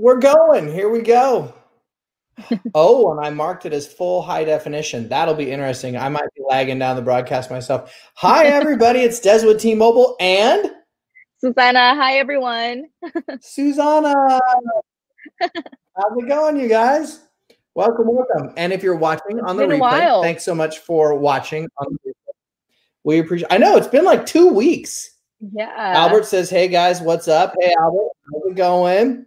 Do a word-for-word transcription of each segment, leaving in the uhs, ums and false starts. We're going. Here we go. Oh, and I marked it as full high definition. That'll be interesting. I might be lagging down the broadcast myself. Hi, everybody. It's Des with T-Mobile and Susana. Hi, everyone. Susana. How's it going, you guys? Welcome, welcome. And if you're watching on the replay, thanks so much for watching on the replay. We appreciate it. I know it's been like two weeks. Yeah. Albert says, hey, guys, what's up? Hey, Albert, how's it going?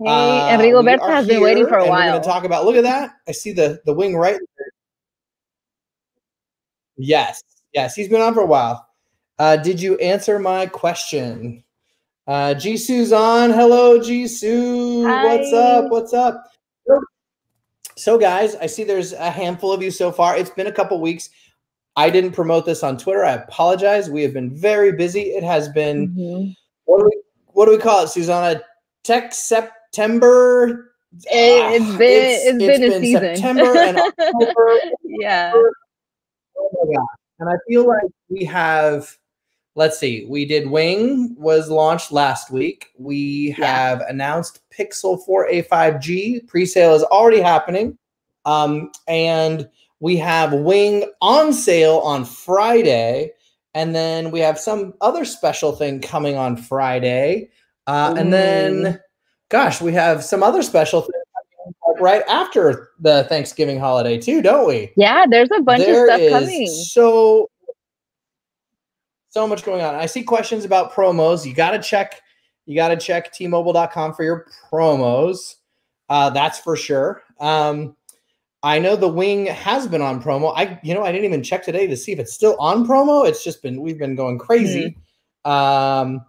Hey, uh, and Rigoberta has been waiting for a while. We're going to talk about, look at that. I see the, the wing right there. Yes. Yes. He's been on for a while. Uh, did you answer my question? Uh, Jisoo's on. Hello, Jisoo. What's up? What's up? So, guys, I see there's a handful of you so far. It's been a couple weeks. I didn't promote this on Twitter. I apologize. We have been very busy. It has been, mm-hmm. what, do we, what do we call it, Susana? Tech September. It, it's been it's, it's, it's been, been a season. September and October. Yeah. October. Oh my God. And I feel like we have, let's see, we did Wing was launched last week. We yeah. have announced Pixel four A five G. Pre-sale is already happening. Um, and we have Wing on sale on Friday. And then we have some other special thing coming on Friday. Uh, and then, gosh, we have some other special things right after the Thanksgiving holiday too, don't we? Yeah, there's a bunch there of stuff coming. So, so much going on. I see questions about promos. You got to check. You got to check T Mobile dot com for your promos. Uh, that's for sure. Um, I know the Wing has been on promo. I, you know, I didn't even check today to see if it's still on promo. It's just been we've been going crazy. Mm-hmm. Um.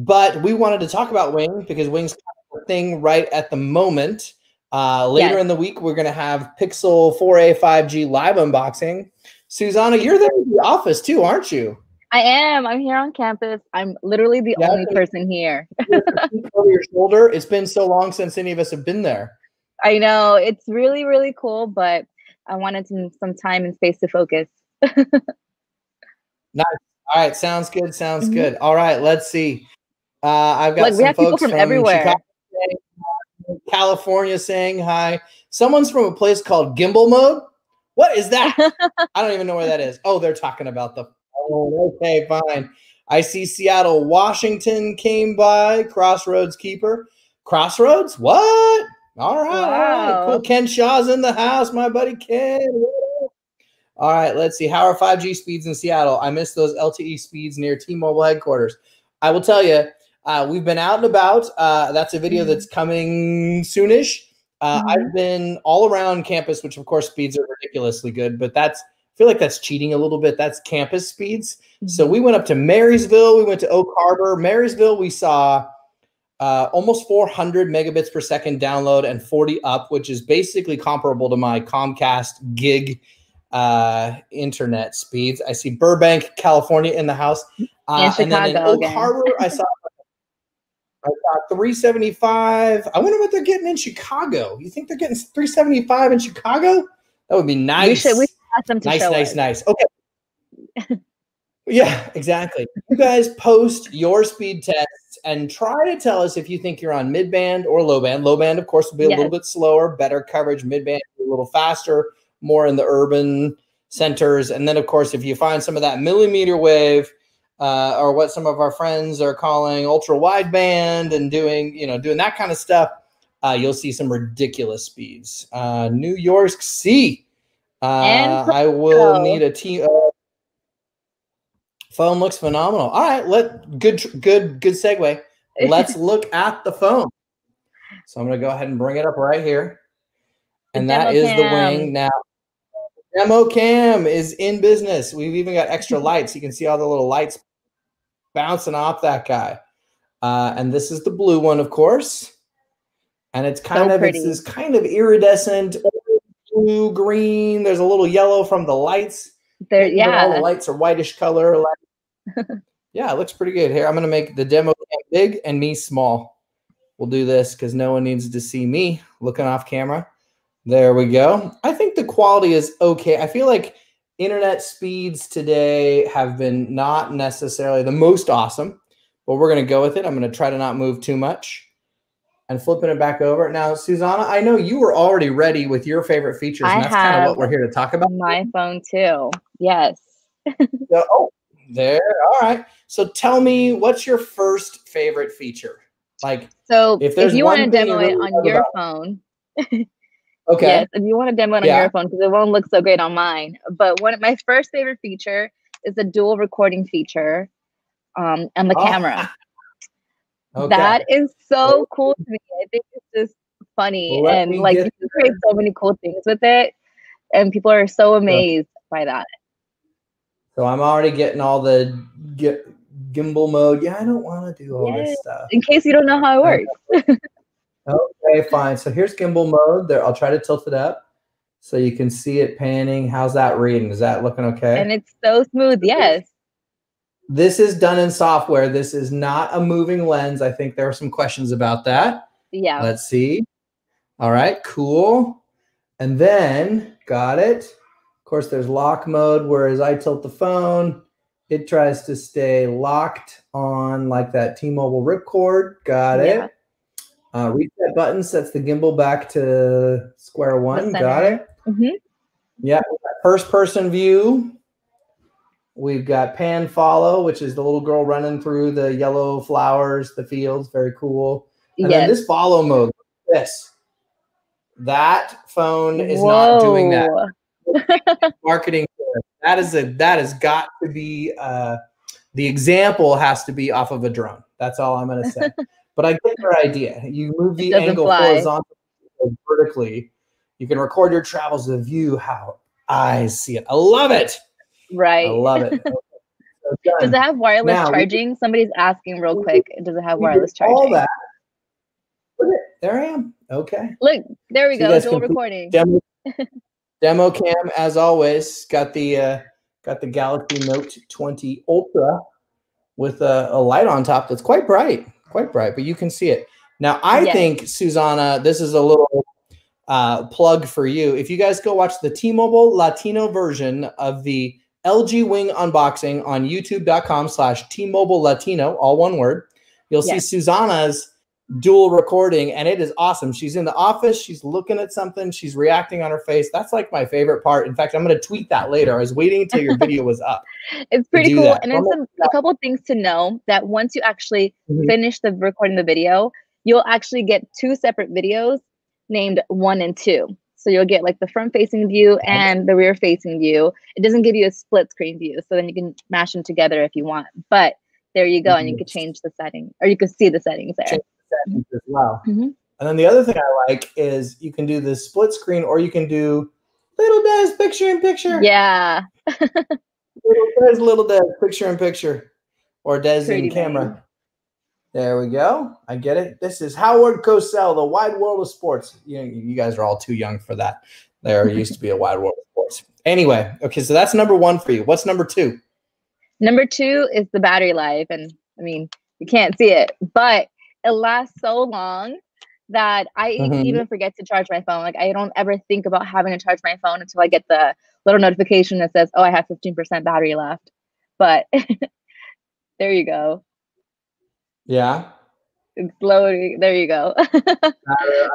But we wanted to talk about Wing because Wing's kind of a thing right at the moment. Uh, later yes. in the week, we're going to have Pixel four A five G live unboxing. Susana, you're there in the office too, aren't you? I am. I'm here on campus. I'm literally the yeah, only person here. Over your shoulder. It's been so long since any of us have been there. I know. It's really, really cool, but I wanted to, some time and space to focus. Nice. All right. Sounds good. Sounds mm-hmm. good. All right. Let's see. Uh, I've got like, some we have folks people from, from everywhere. Chicago, California saying hi. Someone's from a place called Gimbal Mode. What is that? I don't even know where that is. Oh, they're talking about the. Oh, okay, fine. I see Seattle, Washington came by. Crossroads Keeper. Crossroads? What? All right. Wow. All right. Cool. Ken Shaw's in the house. My buddy Ken. All right. Let's see. How are five G speeds in Seattle? I miss those L T E speeds near T Mobile headquarters. I will tell you. Uh, we've been out and about. Uh, that's a video that's coming soonish. Uh, mm-hmm. I've been all around campus, which of course speeds are ridiculously good, but that's I feel like that's cheating a little bit. That's campus speeds. Mm-hmm. So we went up to Marysville. We went to Oak Harbor. Marysville, we saw uh, almost four hundred megabits per second download and forty up, which is basically comparable to my Comcast gig uh, internet speeds. I see Burbank, California in the house. Uh, and, and then in Oak again. Harbor, I saw I got three seventy-five. I wonder what they're getting in Chicago. You think they're getting three seventy-five in Chicago? That would be nice. We should, we should ask them to nice, show nice, us. nice. Okay. Yeah, exactly. You guys post your speed tests and try to tell us if you think you're on mid-band or low-band. Low-band, of course, will be a yes. little bit slower, better coverage. Mid-band a little faster, more in the urban centers. And then, of course, if you find some of that millimeter wave, Uh, or what some of our friends are calling ultra wideband and doing, you know, doing that kind of stuff, uh, you'll see some ridiculous speeds. Uh, New York C. Uh, I will need a T. Oh. Phone looks phenomenal. All right, let good, good, good segue. Let's look at the phone. So I'm going to go ahead and bring it up right here, and that is the Wing now. Demo cam is in business. We've even got extra lights. You can see all the little lights bouncing off that guy. Uh, and this is the blue one, of course. And it's kind so of it's this kind of iridescent blue, green. There's a little yellow from the lights. There, yeah. All the lights are whitish color. Yeah, it looks pretty good here. I'm gonna make the demo cam big and me small. We'll do this because no one needs to see me looking off camera. There we go. I think the quality is okay. I feel like internet speeds today have been not necessarily the most awesome, but we're going to go with it. I'm going to try to not move too much. and flipping it back over. Now, Susana, I know you were already ready with your favorite features, and I that's kind of what we're here to talk about. My phone too. Yes. So, oh, there. All right. So tell me, what's your first favorite feature? Like, so if, if you want to demo it on your phone. Okay. Yes, if you want to demo it on yeah. your phone, because it won't look so great on mine. But one of my first favorite feature is the dual recording feature um, and the oh. camera. Okay. That is so cool to me. I think it's just funny. Let and like you can create so many cool things with it. And people are so amazed yeah. by that. So I'm already getting all the get, gimbal mode. Yeah, I don't want to do all yeah. this stuff. In case you don't know how it works. Okay, fine. So here's gimbal mode. There, I'll try to tilt it up so you can see it panning. How's that reading? Is that looking okay? And it's so smooth. Yes. This is done in software. This is not a moving lens. I think there were some questions about that. Yeah. Let's see. All right, cool. And then, got it. Of course, there's lock mode, whereas I tilt the phone, it tries to stay locked on like that T-Mobile ripcord. Got yeah. it. Uh, reset button sets the gimbal back to square one. Got it. Mm-hmm. Yeah. First person view. We've got pan follow, which is the little girl running through the yellow flowers, the fields. Very cool. And yes. then this follow mode. This. That phone is Whoa. not doing that. Marketing. That is a. That has got to be. Uh, the example has to be off of a drone. That's all I'm going to say. But I get your idea. You move the angle fly. horizontally or vertically. You can record your travels to view how eyes see it. I love it. Right. I love it. Okay. So does it have wireless now, charging? Somebody's asking real quick. Does it have wireless charging? All that. There I am. Okay. Look, there we so go. Dual recording. Demo, demo cam, as always. Got the uh, got the Galaxy Note twenty Ultra with a, a light on top that's quite bright. Quite bright, but you can see it. Now, I yes. think, Susana, this is a little uh, plug for you. If you guys go watch the T-Mobile Latino version of the L G Wing unboxing on youtube.com slash T-Mobile Latino, all one word, you'll yes. see Susana's dual recording, and it is awesome. She's in the office. She's looking at something. She's reacting on her face. That's like my favorite part. In fact, I'm going to tweet that later. I was waiting until your video was up. It's pretty cool. That. And it's a, a couple of things to know that once you actually mm-hmm. finish the recording the video, you'll actually get two separate videos named one and two. So you'll get like the front facing view and the rear facing view. It doesn't give you a split screen view. So then you can mash them together if you want, but there you go. Mm-hmm. And you can change the setting, or you can see the settings there. Change. As well. Mm-hmm. And then the other thing I like is you can do this split screen, or you can do little Des picture in picture. Yeah. Little Des, little Des picture in picture, or Des Pretty in camera. Bad. There we go. I get it. This is Howard Cosell, The Wide World of Sports. You, you guys are all too young for that. There used to be a wide world of sports. Anyway, okay, so that's number one for you. What's number two? Number two is the battery life, and I mean you can't see it, but it lasts so long that I mm-hmm. even forget to charge my phone. Like, I don't ever think about having to charge my phone until I get the little notification that says, oh, I have fifteen percent battery left. But there you go. Yeah. It's loading. There you go. but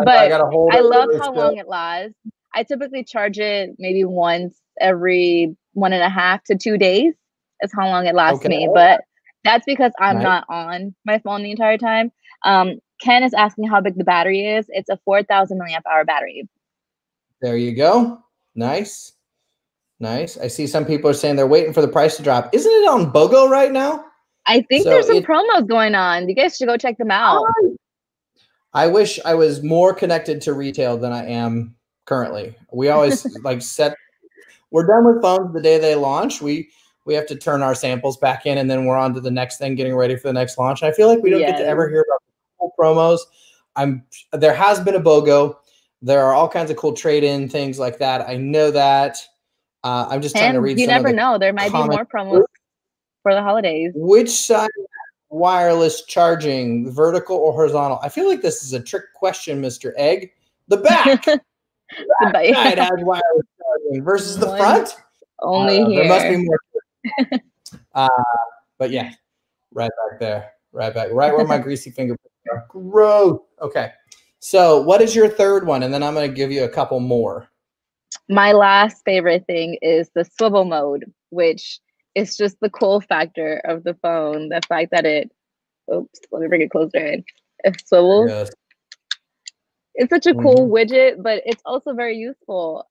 I, gotta hold I love how good. long it lasts. I typically charge it maybe once every one and a half to two days is how long it lasts okay. me. But that's because I'm right. not on my phone the entire time. Um, Ken is asking how big the battery is. It's a four thousand milliamp hour battery. There you go. Nice. Nice. I see some people are saying they're waiting for the price to drop. Isn't it on BOGO right now? I think so there's some it, promos going on. You guys should go check them out. I wish I was more connected to retail than I am currently. We always like set, we're done with phones the day they launch. We, We have to turn our samples back in, and then we're on to the next thing, getting ready for the next launch. And I feel like we don't yes. get to ever hear about cool promos. I'm there has been a BOGO. There are all kinds of cool trade-in things like that. I know that. Uh, I'm just and trying to read. You some never of the know. There might comments. Be more promos for the holidays. Which side wireless charging, vertical or horizontal? I feel like this is a trick question, Mister Egg. The back, the back side has wireless charging versus the front. Only uh, here. There must be more. uh, but yeah, right back there, right back, right where my greasy finger. Gross. Okay. So what is your third one? And then I'm going to give you a couple more. My last favorite thing is the swivel mode, which is just the cool factor of the phone. The fact that it, oops, let me bring it closer in. It swivels. Yes. It's such a cool mm-hmm. widget, but it's also very useful.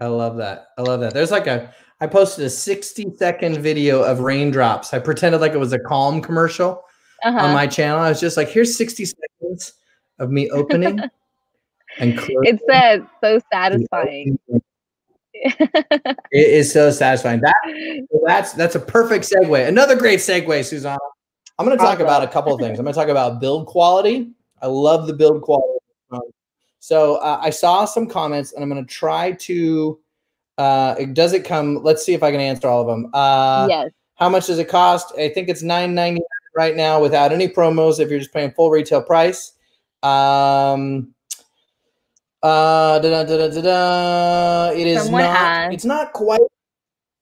I love that. I love that. There's like a, I posted a sixty second video of raindrops. I pretended like it was a Calm commercial uh-huh. on my channel. I was just like, here's sixty seconds of me opening and closing. It's that so satisfying. It is so satisfying. That, that's, that's a perfect segue. Another great segue, Susana. I'm going to talk awesome. about a couple of things. I'm going to talk about build quality. I love the build quality. So uh, I saw some comments, and I'm going to try to uh, – does it come – let's see if I can answer all of them. Uh, yes. How much does it cost? I think it's nine ninety-nine right now without any promos if you're just paying full retail price. Um, uh, da -da -da -da -da -da. It is Someone not asked. – it's not quite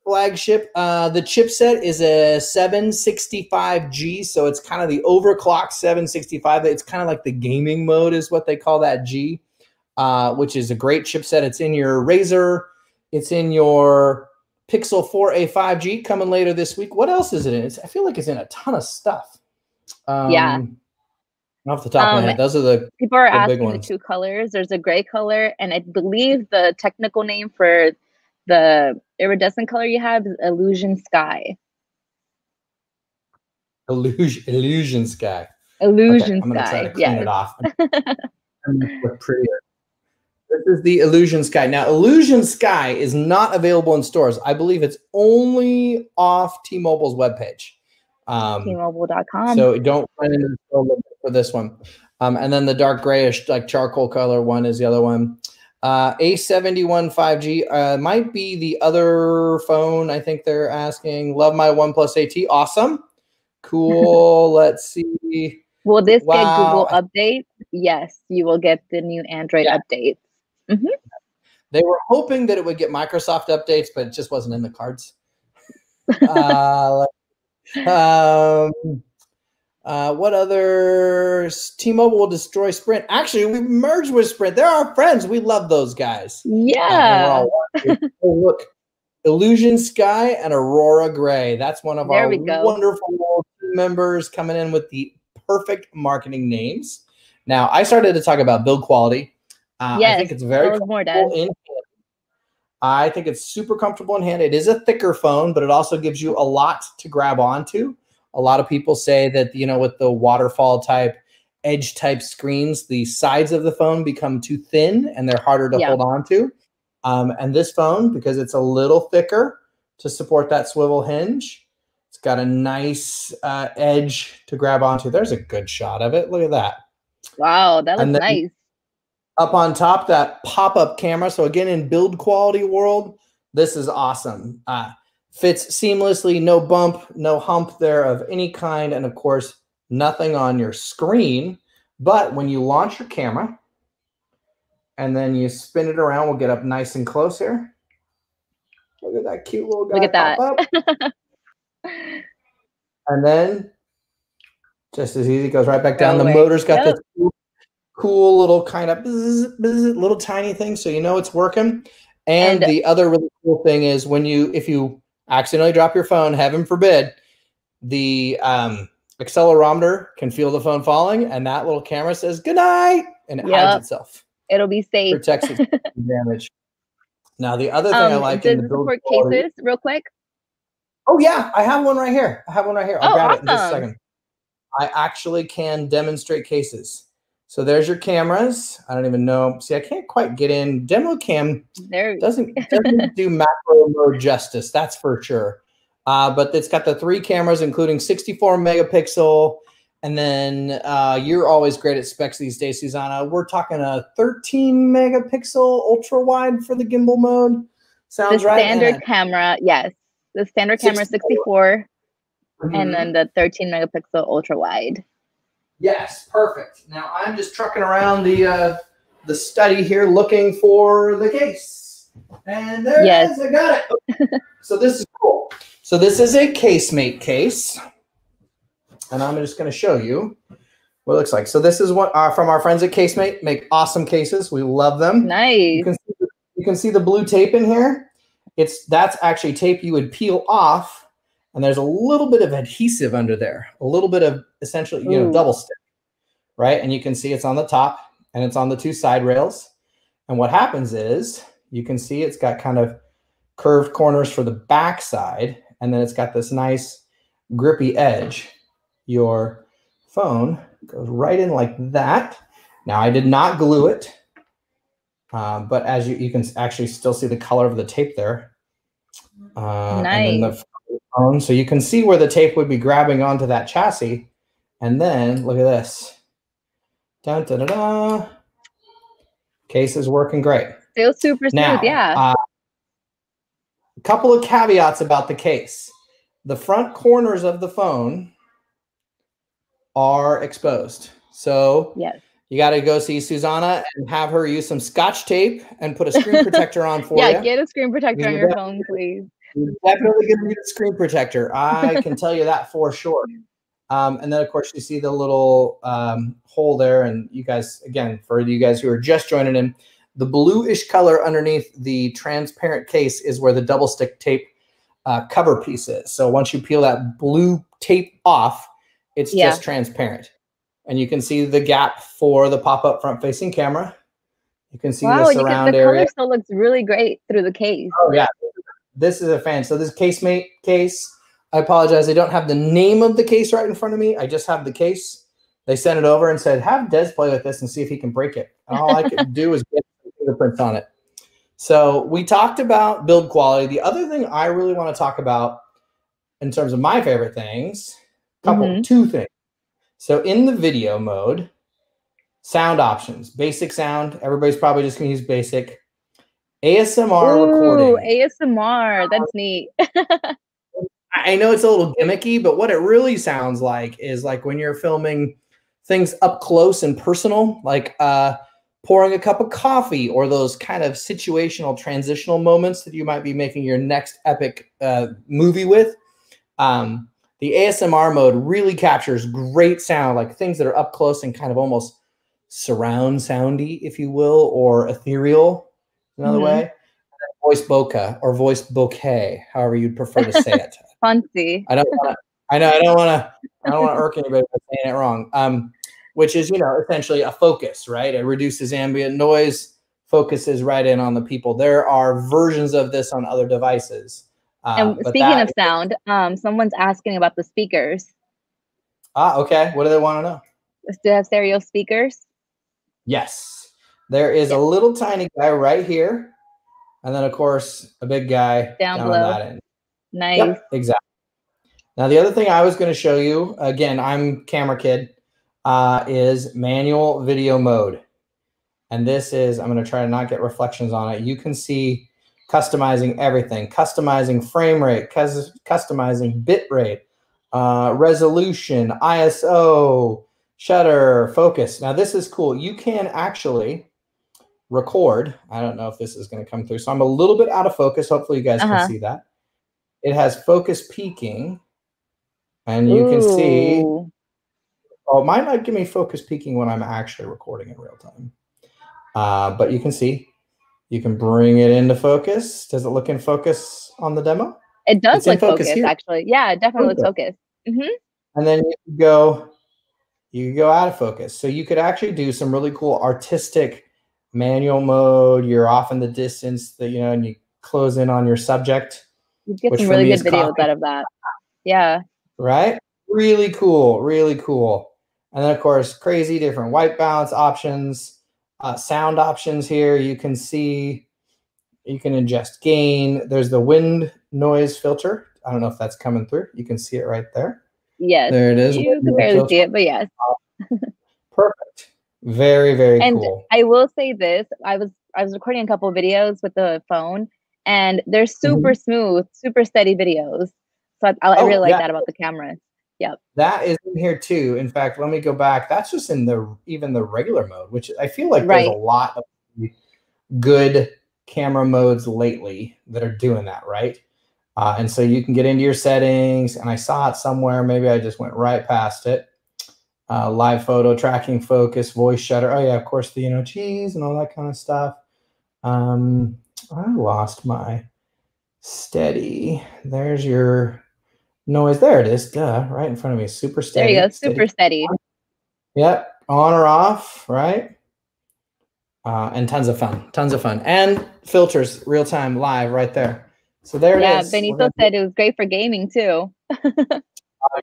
flagship. Uh, the chipset is a seven sixty-five G, so it's kind of the overclocked seven sixty-five. It's kind of like the gaming mode is what they call that G. Uh, which is a great chipset. It's in your Razer. It's in your Pixel four A five G coming later this week. What else is it in? It's, I feel like it's in a ton of stuff. Um, yeah. Off the top um, of my head, those are the people are the asking big ones. The two colors. There's a gray color, and I believe the technical name for the iridescent color you have is Illusion Sky. Illusion, illusion Sky. Illusion okay, I'm gonna Sky. I'm going to try to clean yes. it off. I'm gonna look prettier. This is the Illusion Sky. Now, Illusion Sky is not available in stores. I believe it's only off T-Mobile's webpage. Um, T Mobile dot com. So don't run into the store for this one. Um, and then the dark grayish, like charcoal color one is the other one. Uh, A seventy-one five G uh, might be the other phone I think they're asking. Love my OnePlus eight T. Awesome. Cool. Let's see. Will this wow. get Google updates? Yes, you will get the new Android yeah. updates. Mm-hmm. They were hoping that it would get Microsoft updates, but it just wasn't in the cards. uh, um, uh, what others? T-Mobile will destroy Sprint. Actually, we've merged with Sprint. They're our friends. We love those guys. Yeah. Uh, and we're all oh, look, Illusion Sky and Aurora Gray. That's one of there our wonderful members coming in with the perfect marketing names. Now, I started to talk about build quality. Uh, yes, I think it's very comfortable more, Des. in hand. I think it's super comfortable in hand. It is a thicker phone, but it also gives you a lot to grab onto. A lot of people say that, you know, with the waterfall type, edge type screens, the sides of the phone become too thin and they're harder to yeah. hold on to. Um, and this phone, because it's a little thicker to support that swivel hinge, it's got a nice uh, edge to grab onto. There's a good shot of it. Look at that. Wow, that looks nice. Up on top, that pop-up camera. So again, in build quality world, this is awesome. Uh, fits seamlessly, no bump, no hump there of any kind. And of course, nothing on your screen. But when you launch your camera and then you spin it around, we'll get up nice and close here. Look at that cute little guy. Look at that. Pop up. And then just as easy, goes right back down. The motor's got this cool Cool little kind of bzz, bzz, little tiny thing, so you know it's working. And, and the other really cool thing is when you, if you accidentally drop your phone, heaven forbid, the um, accelerometer can feel the phone falling, and that little camera says good night and it yep. hides itself. It'll be safe. Protects it from damage. Now the other thing um, I like does in the build quality, cases real quick. Oh yeah, I have one right here. I have one right here. I'll oh, grab awesome. it in just a second. I actually can demonstrate cases. So there's your cameras. I don't even know. See, I can't quite get in. Demo cam there. doesn't, doesn't do macro mode justice. That's for sure. Uh, but it's got the three cameras, including sixty-four megapixel. And then uh, you're always great at specs these days, Susana. We're talking a thirteen megapixel ultra wide for the gimbal mode. Sounds the right. The standard and camera, yes. The standard camera sixty-four, sixty-four mm-hmm. and then the thirteen megapixel ultra wide. Yes, perfect. Now I'm just trucking around the uh, the study here looking for the case. And there yes. it is. I got it. So this is cool. So this is a Casemate case. And I'm just going to show you. what it looks like. So this is what our, from our friends at Casemate. Make awesome cases. We love them. Nice. You can see the, you can see the blue tape in here. It's that's actually tape you would peel off, and there's a little bit of adhesive under there, a little bit of essentially you Ooh. know double stick, right? And you can see it's on the top and it's on the two side rails. And what happens is you can see it's got kind of curved corners for the back side, and then it's got this nice grippy edge. Your phone goes right in like that. Now I did not glue it. Um, but as you, you can actually still see the color of the tape there. Uh, nice. And then the phone, so you can see where the tape would be grabbing onto that chassis. And then look at this. Dun, dun, dun, dun. Case is working great. Feels super now, smooth, yeah. Uh, a couple of caveats about the case. The front corners of the phone are exposed. So yes. You got to go see Susana and have her use some scotch tape and put a screen protector on for yeah, you. Yeah, get a screen protector you on your phone, please. You're definitely going to need a screen protector. I can tell you that for sure. Um, and then, of course, you see the little um, hole there. And you guys, again, for you guys who are just joining in, the bluish color underneath the transparent case is where the double stick tape uh, cover piece is. So once you peel that blue tape off, it's yeah. just transparent. And you can see the gap for the pop-up front-facing camera. You can see wow, the surround the area. Color still looks really great through the case. Oh, yeah. This is a fan. So this Casemate case, I apologize. I don't have the name of the case right in front of me. I just have the case. They sent it over and said, have Des play with this and see if he can break it. And all I could do is get fingerprints on it. So we talked about build quality. The other thing I really want to talk about in terms of my favorite things, a couple, mm-hmm. two things. So in the video mode, sound options, basic sound. Everybody's probably just going to use basic. A S M R Ooh, recording. A S M R. That's neat. I know it's a little gimmicky, but what it really sounds like is like when you're filming things up close and personal, like uh, pouring a cup of coffee or those kind of situational transitional moments that you might be making your next epic uh, movie with. Um The A S M R mode really captures great sound, like things that are up close and kind of almost surround soundy, if you will, or ethereal, another mm-hmm. way. And then voice bokeh or voice bouquet, however you'd prefer to say it. Fancy. I don't wanna, I know I don't want to. I don't want to irk anybody by saying it wrong. Um, which is you know essentially a focus, right? It reduces ambient noise, focuses right in on the people. There are versions of this on other devices. Um, and speaking of sound, um, someone's asking about the speakers. Ah, okay. What do they want to know? Do they have stereo speakers? Yes. There is yeah. a little tiny guy right here. And then, of course, a big guy down, down below. That end. Nice. Yep, exactly. Now, the other thing I was going to show you, again, I'm camera kid, uh, is manual video mode. And this is, I'm going to try to not get reflections on it. You can see customizing everything, customizing frame rate, cus customizing bit rate, uh, resolution, I S O, shutter, focus. Now this is cool. You can actually record. I don't know if this is going to come through. So I'm a little bit out of focus. Hopefully you guys uh-huh. can see that. It has focus peaking and you Ooh. Can see. Oh, mine might give me focus peaking when I'm actually recording in real time. Uh, but you can see. You can bring it into focus. Does it look in focus on the demo? It does it's look in focus, focus actually. Yeah, it definitely okay. looks focused. Mm-hmm. And then you go, you go out of focus. So you could actually do some really cool artistic manual mode. You're off in the distance, that you know, and you close in on your subject. You get some really good videos out of that. Yeah. Right? Really cool. Really cool. And then of course, crazy different white balance options. Uh, sound options here. You can see, you can adjust gain. There's the wind noise filter. I don't know if that's coming through. You can see it right there. Yes. There it is. You can barely see it, but yes. Perfect. Very, very and cool. And I will say this. I was I was recording a couple of videos with the phone, and they're super mm-hmm. smooth, super steady videos. So I, I oh, really like yeah. that about the camera. Yep. That is in here too. In fact, let me go back. That's just in the even the regular mode, which I feel like right. there's a lot of good camera modes lately that are doing that, right? Uh, and so you can get into your settings. And I saw it somewhere. Maybe I just went right past it. uh, live photo, tracking, focus, voice shutter. Oh yeah, of course, the, you know, G's and all that kind of stuff. Um, I lost my steady. There's your noise. There it is. Duh, right in front of me. Super steady. There you go. Super steady. steady. Yep. On or off, right? Uh, and tons of fun. Tons of fun. And filters, real time, live, right there. So there yeah, it is. Yeah, Benito said it was great for gaming too. uh,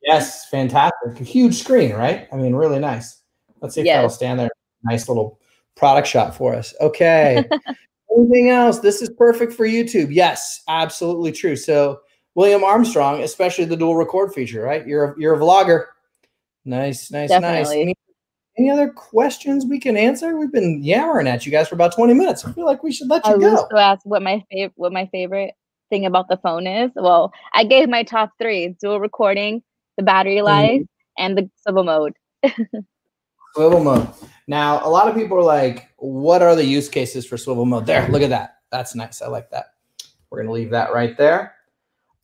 yes, fantastic. A huge screen, right? I mean, really nice. Let's see if yes. that'll stand there. Nice little product shot for us. Okay. Anything else? This is perfect for YouTube. Yes, absolutely true. So William Armstrong, especially the dual record feature, right? You're a, you're a vlogger. Nice, nice, Definitely. nice. Any, any other questions we can answer? We've been yammering at you guys for about twenty minutes. I feel like we should let you I go. I asked what my favorite what my favorite thing about the phone is. Well, I gave my top three: dual recording, the battery life, mm-hmm. and the swivel mode. Swivel mode. Now, a lot of people are like, what are the use cases for swivel mode? There, look at that. That's nice. I like that. We're going to leave that right there.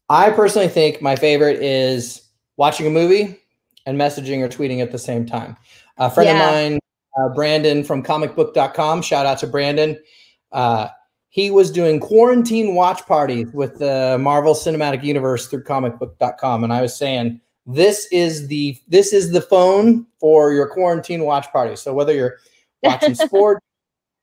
I personally think my favorite is watching a movie and messaging or tweeting at the same time. A friend yeah. of mine, uh, Brandon from comic book dot com, shout out to Brandon. Uh, he was doing quarantine watch parties with the Marvel Cinematic Universe through comic book dot com. And I was saying, This is the this is the phone for your quarantine watch party. So whether you're watching sport,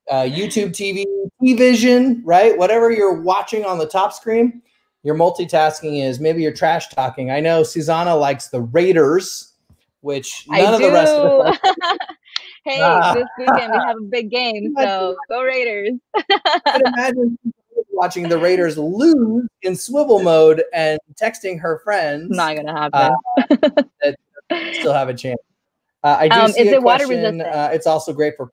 uh, YouTube T V, T-Vision, right? Whatever you're watching on the top screen, your multitasking is. Maybe you're trash talking. I know Susana likes the Raiders, which none I of do. the rest of the Hey, uh, this weekend we have a big game, so go Raiders. I can imagine watching the Raiders lose in swivel mode and texting her friends. Not gonna happen. Uh, that still have a chance. Uh, I do um, see is a it question. Water resistant? Uh, it's also great for.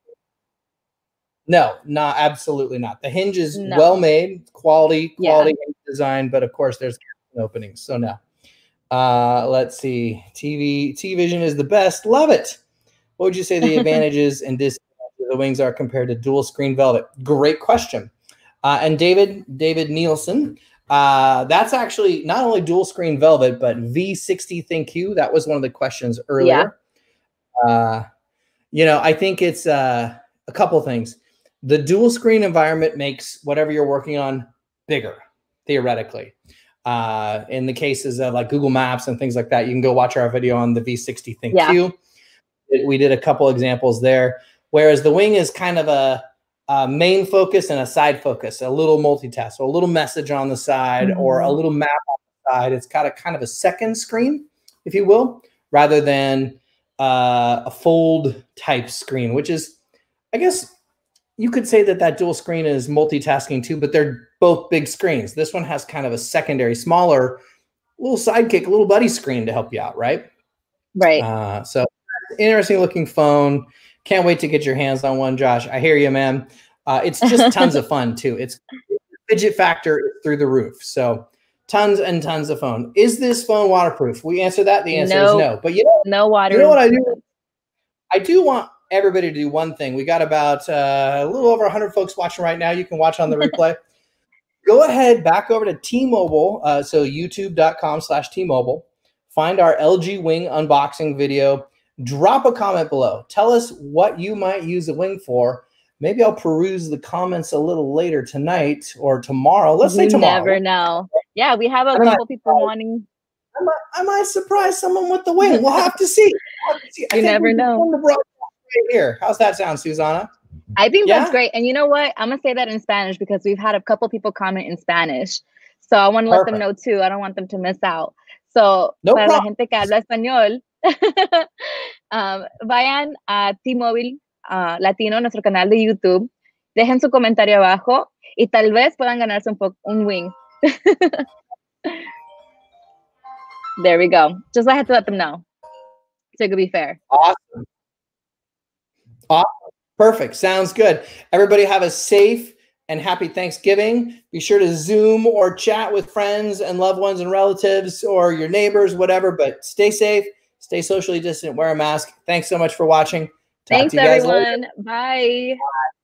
No, not absolutely not. The hinge is no. well made, quality, quality yeah. design, but of course there's openings, so no. Uh, let's see. T V, T-Vision is the best. Love it. What would you say the advantages and disadvantages of the Wings are compared to dual screen Velvet? Great question. Uh, and David, David Nielsen, uh, that's actually not only dual screen Velvet, but V sixty ThinkQ. That was one of the questions earlier. Yeah. Uh, you know, I think it's uh, a couple things. The dual screen environment makes whatever you're working on bigger, theoretically. Uh, in the cases of like Google Maps and things like that, you can go watch our video on the V sixty ThinkQ. Yeah. We did a couple examples there. Whereas the Wing is kind of a Uh, main focus and a side focus, a little multitask, so a little message on the side mm-hmm. or a little map on the side. It's got a kind of a second screen, if you will, rather than uh, a fold type screen, which is, I guess you could say that that dual screen is multitasking too, but they're both big screens. This one has kind of a secondary, smaller, little sidekick, little buddy screen to help you out, right? Right. Uh, so interesting looking phone. Can't wait to get your hands on one, Josh. I hear you, man. Uh, it's just tons of fun, too. It's fidget factor through the roof. So tons and tons of fun. Is this phone waterproof? We answer that. The answer no. is no. But you know, no water. You know what I do? I do want everybody to do one thing. We got about uh, a little over one hundred folks watching right now. You can watch on the replay. Go ahead, back over to T-Mobile. Uh, so YouTube dot com slash T Mobile. Find our L G Wing unboxing video. Drop a comment below. Tell us what you might use the Wing for. Maybe I'll peruse the comments a little later tonight or tomorrow. Let's say tomorrow. You never know. Yeah, we have a couple people wanting. I might, I might surprise someone with the Wing. We'll have to see. We'll have to see. You never know. Right here. How's that sound, Susana? I think yeah? that's great. And you know what? I'm going to say that in Spanish because we've had a couple people comment in Spanish. So I want to let them know too. I don't want them to miss out. So no para la gente que habla español. um, vayan a T-Mobile uh, Latino, nuestro canal de YouTube. Dejen su comentario abajo y tal vez puedan ganarse un, po un Wing. There we go. Just I had to let them know. So it could be fair. Awesome. Awesome. Perfect. Sounds good. Everybody have a safe and happy Thanksgiving. Be sure to Zoom or chat with friends and loved ones and relatives or your neighbors, whatever, but stay safe. Stay socially distant, wear a mask. Thanks so much for watching. Talk Thanks, to you guys everyone. Later. Bye. Bye.